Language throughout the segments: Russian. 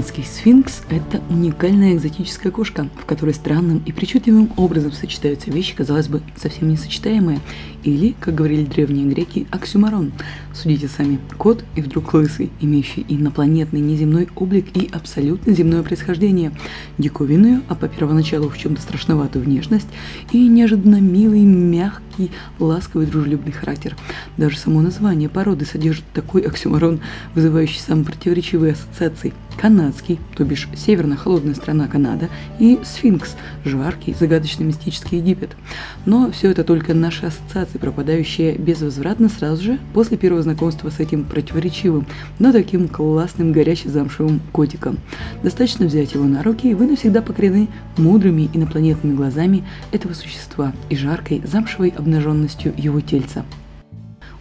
Канадский сфинкс – это уникальная экзотическая кошка, в которой странным и причудливым образом сочетаются вещи, казалось бы, совсем несочетаемые, или, как говорили древние греки, оксюморон. Судите сами: кот и вдруг лысый, имеющий инопланетный неземной облик и абсолютно земное происхождение, диковинную, а по первоначалу в чем-то страшноватую внешность и неожиданно милый, мягкий, ласковый, дружелюбный характер. Даже само название породы содержит такой оксюморон, вызывающий самые противоречивые ассоциации. Канадский, то бишь северно-холодная страна Канада, и сфинкс, жаркий, загадочно-мистический Египет. Но все это только наши ассоциации, пропадающие безвозвратно сразу же после первого знакомства с этим противоречивым, но таким классным горяче-замшевым котиком. Достаточно взять его на руки, и вы навсегда покорены мудрыми инопланетными глазами этого существа и жаркой, замшевой обнаженностью его тельца.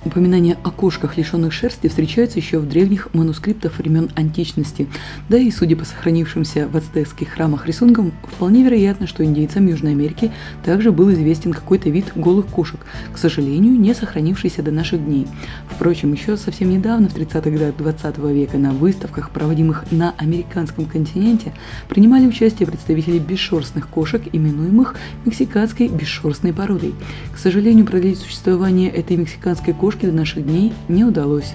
Упоминания о кошках, лишенных шерсти, встречаются еще в древних манускриптах времен античности. Да и, судя по сохранившимся в ацтекских храмах рисункам, вполне вероятно, что индейцам Южной Америки также был известен какой-то вид голых кошек, к сожалению, не сохранившийся до наших дней. Впрочем, еще совсем недавно, в 30-х годах 20 века, на выставках, проводимых на американском континенте, принимали участие представители бесшерстных кошек, именуемых мексиканской бесшерстной породой. К сожалению, продлить существование этой мексиканской кошки до наших дней не удалось.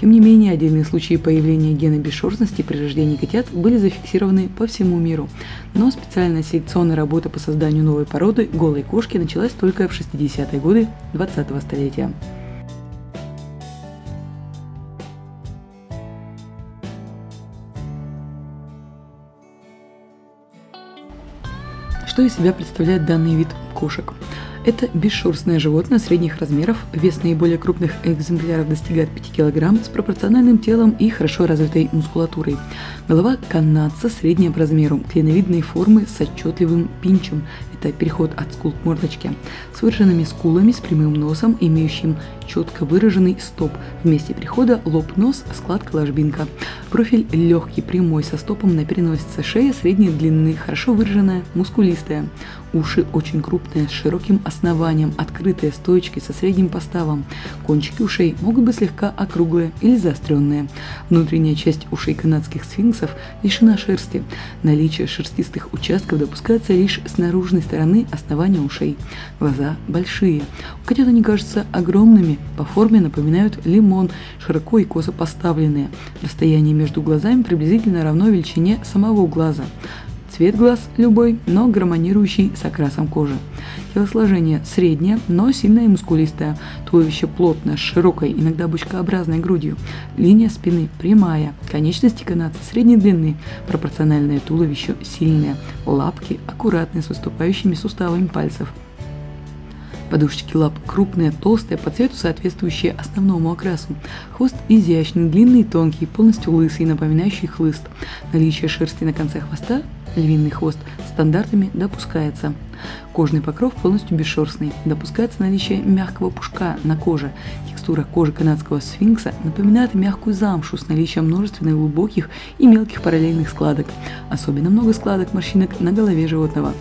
Тем не менее, отдельные случаи появления гена бесшерстности при рождении котят были зафиксированы по всему миру. Но специальная селекционная работа по созданию новой породы голой кошки началась только в 60-е годы 20-го столетия. Что из себя представляет данный вид кошек? Это бесшерстное животное средних размеров, вес наиболее крупных экземпляров достигает 5 кг, с пропорциональным телом и хорошо развитой мускулатурой. Голова канадца средняя по размеру, клиновидной формы с отчетливым пинчем, это переход от скул к мордочке, с выраженными скулами, с прямым носом, имеющим четко выраженный стоп, в месте перехода лоб-нос, складка-ложбинка. Профиль легкий, прямой, со стопом на переносице, шея средней длины, хорошо выраженная, мускулистая. Уши очень крупные, с широким основанием, открытые, стоечки со средним поставом. Кончики ушей могут быть слегка округлые или заостренные. Внутренняя часть ушей канадских сфинксов лишена шерсти. Наличие шерстистых участков допускается лишь с наружной стороны основания ушей. Глаза большие. У котят они кажутся огромными, по форме напоминают лимон, широко и косо поставленные. Расстояние между глазами приблизительно равно величине самого глаза. Цвет глаз любой, но гармонирующий с окрасом кожи. Телосложение среднее, но сильное и мускулистое. Туловище плотное, с широкой, иногда бочкообразной грудью. Линия спины прямая. Конечности канадца средней длины. Пропорциональное туловищу сильное. Лапки аккуратные, с выступающими суставами пальцев. Подушечки лап крупные, толстые, по цвету соответствующие основному окрасу. Хвост изящный, длинный и тонкий, полностью лысый, напоминающий хлыст. Наличие шерсти на конце хвоста, львиный хвост, стандартами допускается. Кожный покров полностью бесшерстный. Допускается наличие мягкого пушка на коже. Текстура кожи канадского сфинкса напоминает мягкую замшу с наличием множественных глубоких и мелких параллельных складок. Особенно много складок, морщинок на голове животного.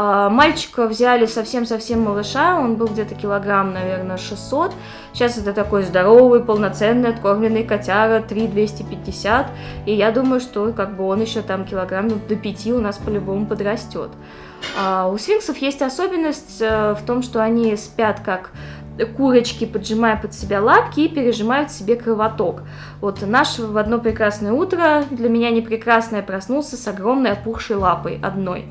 Мальчика взяли совсем-совсем малыша, он был где-то килограмм, наверное, 600. Сейчас это такой здоровый, полноценный, откормленный котяра, 3250. И я думаю, что как бы он еще там килограмм до 5 у нас по-любому подрастет. У сфинксов есть особенность в том, что они спят как курочки, поджимая под себя лапки и пережимают себе кровоток. Вот наш в одно прекрасное утро, для меня не прекрасное, проснулся с огромной опухшей лапой одной.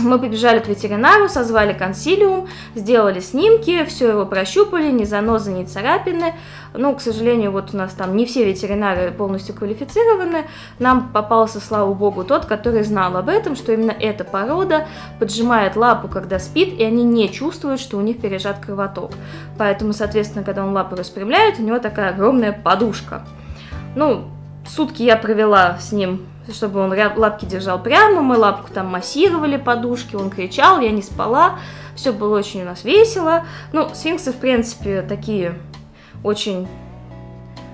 Мы побежали к ветеринару, созвали консилиум, сделали снимки, все его прощупали, ни занозы, ни царапины. Ну, к сожалению, вот у нас там не все ветеринары полностью квалифицированы. Нам попался, слава богу, тот, который знал об этом, что именно эта порода поджимает лапу, когда спит, и они не чувствуют, что у них пережат кровоток. Поэтому, соответственно, когда он лапу распрямляет, у него такая огромная подушка. Ну, сутки я провела с ним, чтобы он лапки держал прямо, мы лапку там массировали, подушки, он кричал, я не спала, все было очень у нас весело. Ну, сфинксы, в принципе, такие очень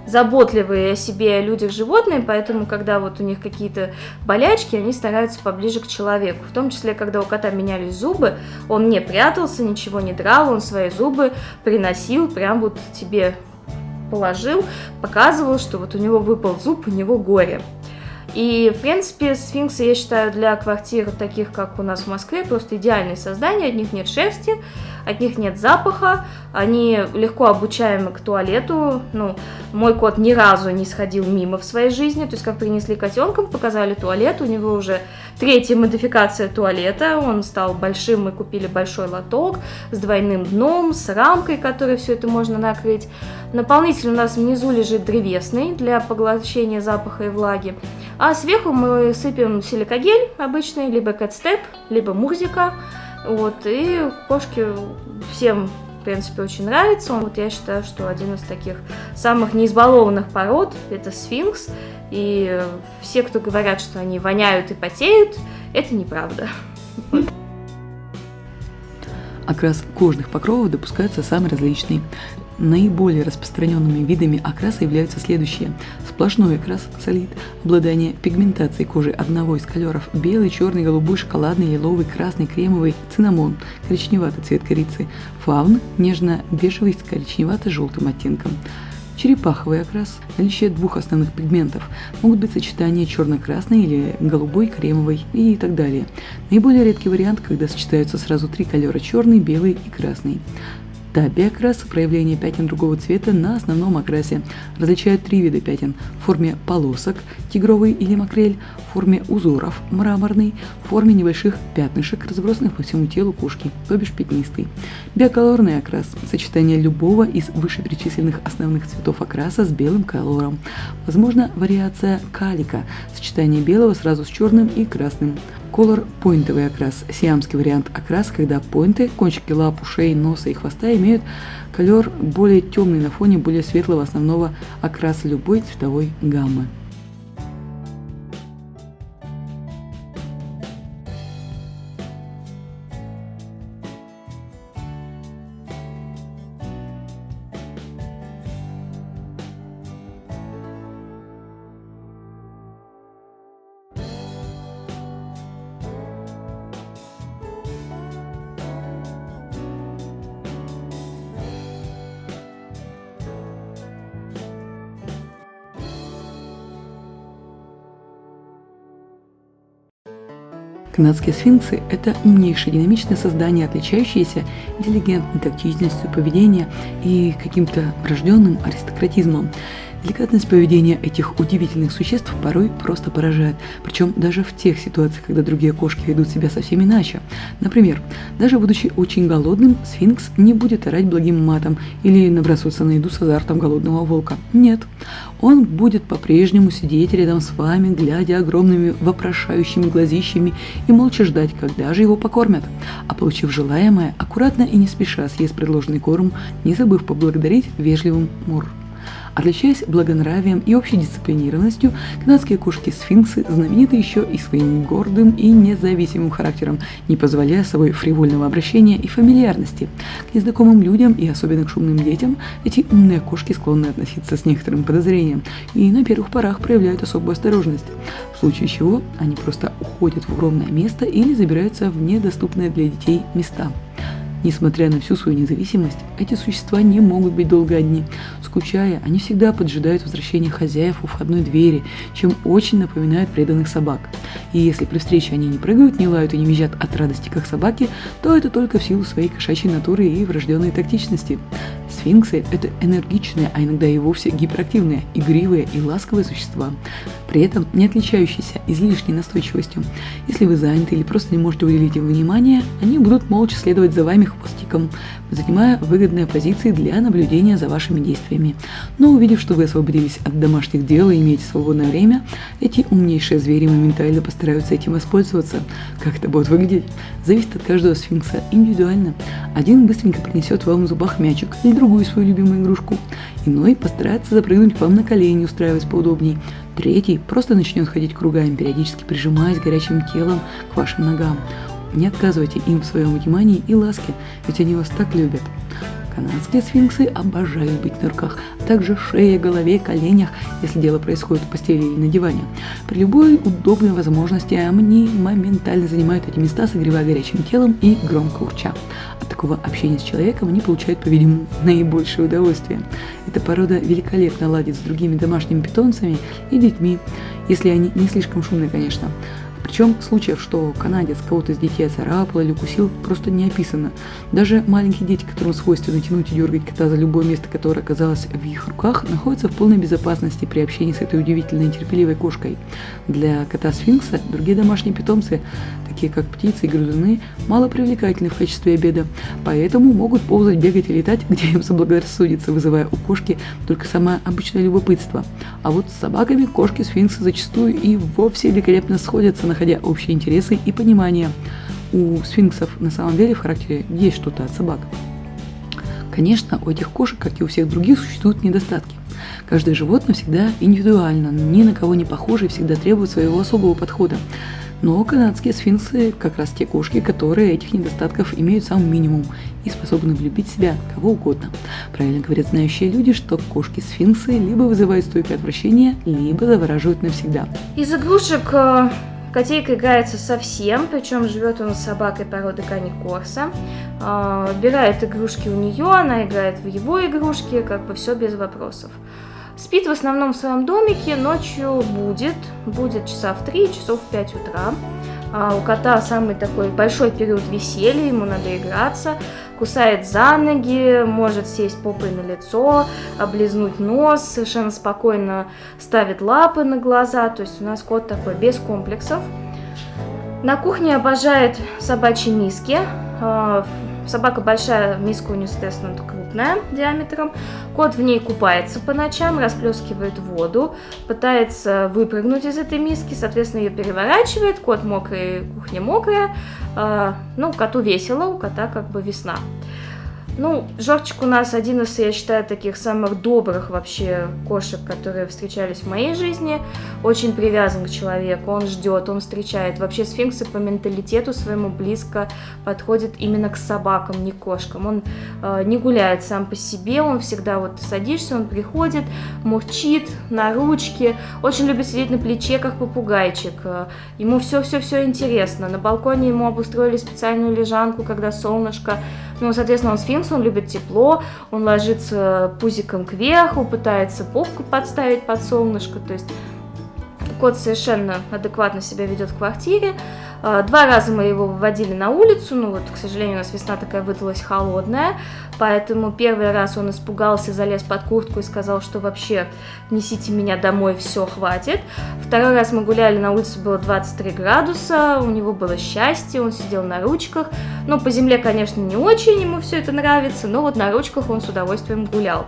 заботливые о себе и о людях животные, поэтому, когда вот у них какие-то болячки, они становятся поближе к человеку. В том числе, когда у кота менялись зубы, он не прятался, ничего не драл, он свои зубы приносил, прям вот тебе положил, показывал, что вот у него выпал зуб, у него горе. И, в принципе, сфинксы, я считаю, для квартир, таких как у нас в Москве, просто идеальные создания. От них нет шерсти, от них нет запаха, они легко обучаемы к туалету. Ну, мой кот ни разу не сходил мимо в своей жизни. То есть, как принесли котенка, показали туалет, у него уже третья модификация туалета. Он стал большим, мы купили большой лоток с двойным дном, с рамкой, которой все это можно накрыть. Наполнитель у нас внизу лежит древесный для поглощения запаха и влаги. А сверху мы сыпем силикагель обычный, либо кэтстеп, либо мурзика. Вот, и кошки всем, в принципе, очень нравится. Вот я считаю, что один из таких самых неизбалованных пород – это сфинкс. И все, кто говорят, что они воняют и потеют, это неправда. Окрас кожных покровов допускаются самые различные. Наиболее распространенными видами окраса являются следующие. Сплошной окрас, солид, обладание пигментацией кожи одного из колеров: белый, черный, голубой, шоколадный, лиловый, красный, кремовый, цинамон, коричневатый цвет корицы, фаун, нежно-бежевый с коричневато-желтым оттенком. Черепаховый окрас, наличие двух основных пигментов, могут быть сочетания черно-красной или голубой, кремовой и так далее. Наиболее редкий вариант, когда сочетаются сразу три колера: черный, белый и красный. Табиокрас – проявление пятен другого цвета на основном окрасе. Различают три вида пятен – в форме полосок, тигровый или макрель, в форме узоров, мраморный, в форме небольших пятнышек, разбросанных по всему телу кошки, то бишь пятнистый. Биоколорный окрас – сочетание любого из вышеперечисленных основных цветов окраса с белым колором. Возможно, вариация калика – сочетание белого сразу с черным и красным. Колор-пойнтовый окрас – сиамский вариант окраса, когда пойнты, кончики лап, ушей, носа и хвоста имеют колор более темный на фоне более светлого основного окраса любой цветовой гаммы. Канадские сфинксы – это умнейшие динамичные создания, отличающиеся интеллигентной тактичностью поведения и каким-то врожденным аристократизмом. Деликатность поведения этих удивительных существ порой просто поражает, причем даже в тех ситуациях, когда другие кошки ведут себя совсем иначе. Например, даже будучи очень голодным, сфинкс не будет орать благим матом или набросаться на еду с азартом голодного волка. Нет, он будет по-прежнему сидеть рядом с вами, глядя огромными вопрошающими глазищами и молча ждать, когда же его покормят. А получив желаемое, аккуратно и не спеша съест предложенный корм, не забыв поблагодарить вежливым мур. Отличаясь благонравием и общей дисциплинированностью, канадские кошки-сфинксы знамениты еще и своим гордым и независимым характером, не позволяя собой фривольного обращения и фамильярности. К незнакомым людям и особенно к шумным детям эти умные кошки склонны относиться с некоторым подозрением и на первых порах проявляют особую осторожность, в случае чего они просто уходят в укромное место или забираются в недоступные для детей места. Несмотря на всю свою независимость, эти существа не могут быть долго одни. Скучая, они всегда поджидают возвращения хозяев у входной двери, чем очень напоминают преданных собак. И если при встрече они не прыгают, не лают и не визжат от радости, как собаки, то это только в силу своей кошачьей натуры и врожденной тактичности. Сфинксы – это энергичные, а иногда и вовсе гиперактивные, игривые и ласковые существа, при этом не отличающиеся излишней настойчивостью. Если вы заняты или просто не можете уделить им внимание, они будут молча следовать за вами хвостиком, занимая выгодные позиции для наблюдения за вашими действиями. Но увидев, что вы освободились от домашних дел и имеете свободное время, эти умнейшие звери моментально постараются этим воспользоваться. Как это будет выглядеть, зависит от каждого сфинкса индивидуально. Один быстренько принесет вам в зубах мячик или другую свою любимую игрушку, иной постарается запрыгнуть вам на колени, устраиваясь поудобней, третий просто начнет ходить кругами, периодически прижимаясь горячим телом к вашим ногам. Не отказывайте им в своем внимании и ласке, ведь они вас так любят. Канадские сфинксы обожают быть на руках, а также шее, голове, коленях, если дело происходит в постели или на диване. При любой удобной возможности они моментально занимают эти места, согревая горячим телом и громко урча. От такого общения с человеком они получают, по-видимому, наибольшее удовольствие. Эта порода великолепно ладит с другими домашними питомцами и детьми, если они не слишком шумные, конечно. Причем случаев, что канадец кого-то из детей оцарапал или укусил, просто не описано. Даже маленькие дети, которым свойственно тянуть и дергать кота за любое место, которое оказалось в их руках, находятся в полной безопасности при общении с этой удивительной и терпеливой кошкой. Для кота-сфинкса другие домашние питомцы, такие как птицы и грызуны, мало привлекательны в качестве обеда, поэтому могут ползать, бегать и летать, где им заблагорассудится, вызывая у кошки только самое обычное любопытство. А вот с собаками кошки-сфинксы зачастую и вовсе великолепно сходятся, находя общие интересы и понимание. У сфинксов на самом деле в характере есть что-то от собак. Конечно, у этих кошек, как и у всех других, существуют недостатки. Каждое животное всегда индивидуально, ни на кого не похоже и всегда требует своего особого подхода. Но канадские сфинксы как раз те кошки, которые этих недостатков имеют сам минимум и способны влюбить в себя кого угодно. Правильно говорят знающие люди, что кошки-сфинксы либо вызывают стойкое отвращение, либо завораживают навсегда. Из игрушек котейка играется совсем, причем живет он с собакой породы каникорса. Отбирает игрушки у нее, она играет в его игрушки, как бы все без вопросов. Спит в основном в своем домике, ночью будет часа в 3, часов в 5 утра. У кота самый такой большой период веселья, ему надо играться, кусает за ноги, может сесть попой на лицо, облизнуть нос, совершенно спокойно ставит лапы на глаза, то есть у нас кот такой без комплексов. На кухне обожает собачьи миски. Собака большая, миска у нее, соответственно, крупная диаметром. Кот в ней купается по ночам, расплескивает воду, пытается выпрыгнуть из этой миски, соответственно, ее переворачивает. Кот мокрый, кухня мокрая. Ну, коту весело, у кота как бы весна. Ну, Жорчик у нас один из, я считаю, таких самых добрых вообще кошек, которые встречались в моей жизни. Очень привязан к человеку, он ждет, он встречает. Вообще сфинксы по менталитету своему близко подходят именно к собакам, не к кошкам. Он не гуляет сам по себе, он всегда вот садишься, он приходит, мурчит на ручке. Очень любит сидеть на плече, как попугайчик. Ему все-все-все интересно. На балконе ему обустроили специальную лежанку, когда солнышко. Ну, соответственно, он сфинкс, он любит тепло, он ложится пузиком кверху, пытается попку подставить под солнышко, то есть кот совершенно адекватно себя ведет в квартире. 2 раза мы его выводили на улицу, ну вот, к сожалению, у нас весна такая выдалась холодная, поэтому первый раз он испугался, залез под куртку и сказал, что вообще несите меня домой, все, хватит. Второй раз мы гуляли, на улице было 23 градуса, у него было счастье, он сидел на ручках, ну, по земле, конечно, не очень ему все это нравится, но вот на ручках он с удовольствием гулял.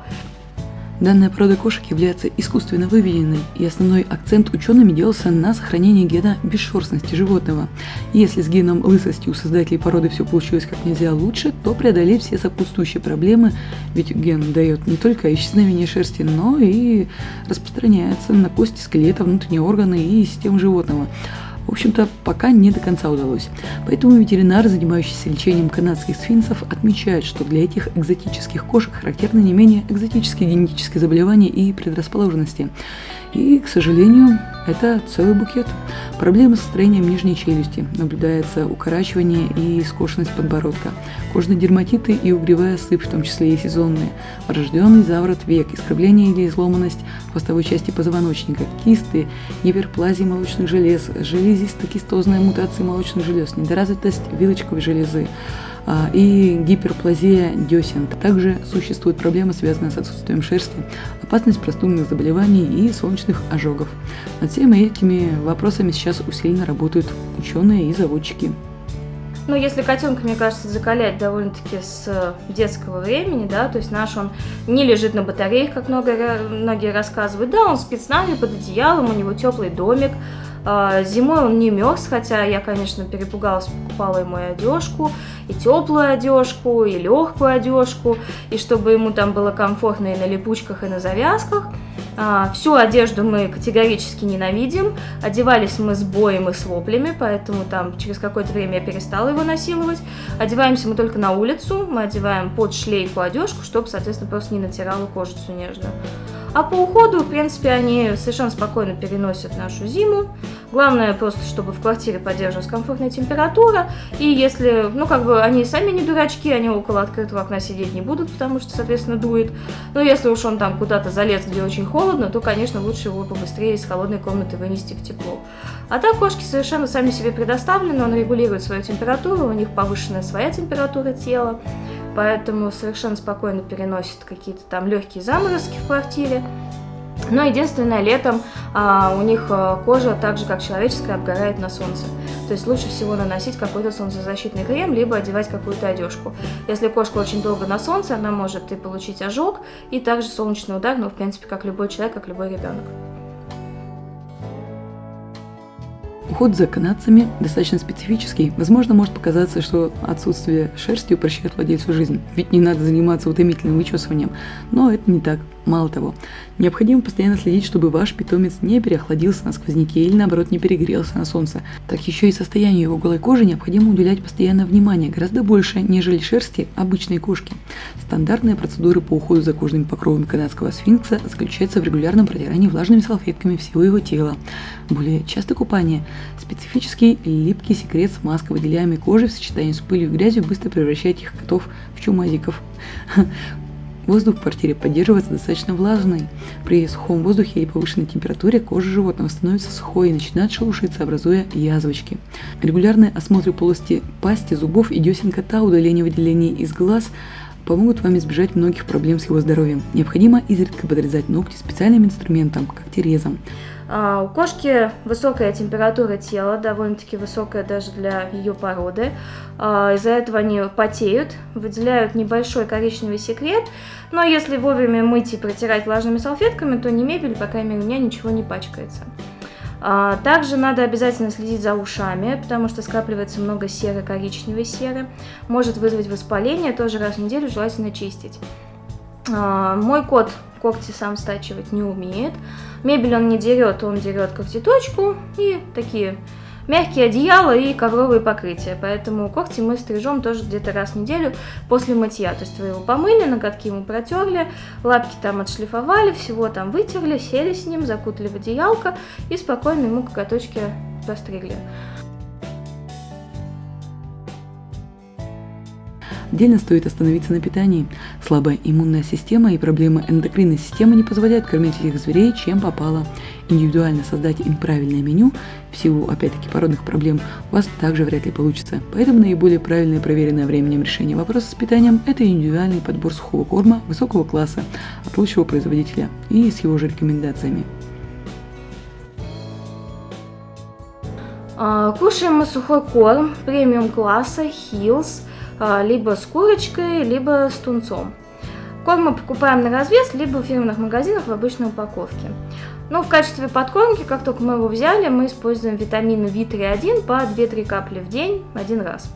Данная порода кошек является искусственно выведенной, и основной акцент учеными делался на сохранении гена бесшерстности животного. Если с геном лысости у создателей породы все получилось как нельзя лучше, то преодолеть все сопутствующие проблемы, ведь ген дает не только исчезновение шерсти, но и распространяется на кости скелета, внутренние органы и систему животного. В общем-то, пока не до конца удалось. Поэтому ветеринары, занимающиеся лечением канадских сфинксов, отмечают, что для этих экзотических кошек характерны не менее экзотические генетические заболевания и предрасположенности. И, к сожалению, это целый букет. Проблемы с строением нижней челюсти. Наблюдается укорачивание и скошенность подбородка. Кожные дерматиты и угревая сыпь, в том числе и сезонные. Врожденный заворот век, искривление или изломанность хвостовой части позвоночника, кисты, гиперплазии молочных желез, железисто-кистозная мутация молочных желез, недоразвитость вилочковой железы и гиперплазия десен. Также существуют проблемы, связанные с отсутствием шерсти, опасность простудных заболеваний и солнечных ожогов. Над всеми этими вопросами сейчас усиленно работают ученые и заводчики. Ну, если котенка, мне кажется, закалять довольно-таки с детского времени, да, то есть наш он не лежит на батареях, как многие рассказывают, да, он спит с нами под одеялом, у него теплый домик, зимой он не мерз, хотя я, конечно, перепугалась, покупала ему и одежку, и теплую одежку, и легкую одежку, и чтобы ему там было комфортно и на липучках, и на завязках. Всю одежду мы категорически ненавидим, одевались мы с боем и с воплями, поэтому там через какое-то время я перестала его насиловать. Одеваемся мы только на улицу, мы одеваем под шлейку одежку, чтобы, соответственно, просто не натирала кожицу нежно. А по уходу, в принципе, они совершенно спокойно переносят нашу зиму. Главное просто, чтобы в квартире поддерживалась комфортная температура. И если, ну, как бы они сами не дурачки, они около открытого окна сидеть не будут, потому что, соответственно, дует. Но если уж он там куда-то залез, где очень холодно, то, конечно, лучше его побыстрее из холодной комнаты вынести в тепло. А так кошки совершенно сами себе предоставлены, он регулирует свою температуру, у них повышенная своя температура тела. Поэтому совершенно спокойно переносит какие-то там легкие заморозки в квартире. Но единственное, летом у них кожа, так же как человеческая, обгорает на солнце. То есть лучше всего наносить какой-то солнцезащитный крем, либо одевать какую-то одежку. Если кошка очень долго на солнце, она может и получить ожог, и также солнечный удар, ну, в принципе, как любой человек, как любой ребенок. Уход за канадцами достаточно специфический. Возможно, может показаться, что отсутствие шерсти упрощает владельцу жизнь, ведь не надо заниматься утомительным вычесыванием. Но это не так. Мало того, необходимо постоянно следить, чтобы ваш питомец не переохладился на сквозняке или, наоборот, не перегрелся на солнце. Так еще и состоянию его голой кожи необходимо уделять постоянное внимание, гораздо больше, нежели шерсти обычной кошки. Стандартные процедуры по уходу за кожным покровом канадского сфинкса заключаются в регулярном протирании влажными салфетками всего его тела. Более часто купание. Специфический липкий секрет с маской, выделяемой кожей в сочетании с пылью и грязью быстро превращает их котов в чумазиков. Воздух в квартире поддерживается достаточно влажный. При сухом воздухе и повышенной температуре кожа животного становится сухой и начинает шелушиться, образуя язвочки. Регулярные осмотры полости пасти, зубов и десен кота, удаление выделений из глаз помогут вам избежать многих проблем с его здоровьем. Необходимо изредка подрезать ногти специальным инструментом, когтерезом. У кошки высокая температура тела, довольно-таки высокая даже для ее породы. Из-за этого они потеют, выделяют небольшой коричневый секрет. Но если вовремя мыть и протирать влажными салфетками, то ни мебель, по крайней мере, у меня ничего не пачкается. Также надо обязательно следить за ушами, потому что скапливается много серы, коричневой серы. Может вызвать воспаление, тоже раз в неделю желательно чистить. Мой кот когти сам стачивать не умеет. Мебель он не дерет, он дерет когтеточку и такие мягкие одеяла и ковровые покрытия. Поэтому когти мы стрижем тоже где-то раз в неделю после мытья. То есть вы его помыли, ноготки ему протерли, лапки там отшлифовали, всего там вытерли, сели с ним, закутали в одеялко и спокойно ему коготочки постригли. Отдельно стоит остановиться на питании. Слабая иммунная система и проблемы эндокринной системы не позволяют кормить этих зверей, чем попало. Индивидуально создать им правильное меню, в силу, опять-таки, породных проблем, у вас также вряд ли получится. Поэтому наиболее правильное и проверенное временем решение вопроса с питанием – это индивидуальный подбор сухого корма высокого класса от лучшего производителя и с его же рекомендациями. Кушаем мы сухой корм премиум класса Hills, либо с курочкой, либо с тунцом. Корм мы покупаем на развес, либо в фирменных магазинах в обычной упаковке. Но в качестве подкормки, как только мы его взяли, мы используем витамины Ви31 по 2-3 капли в день один раз.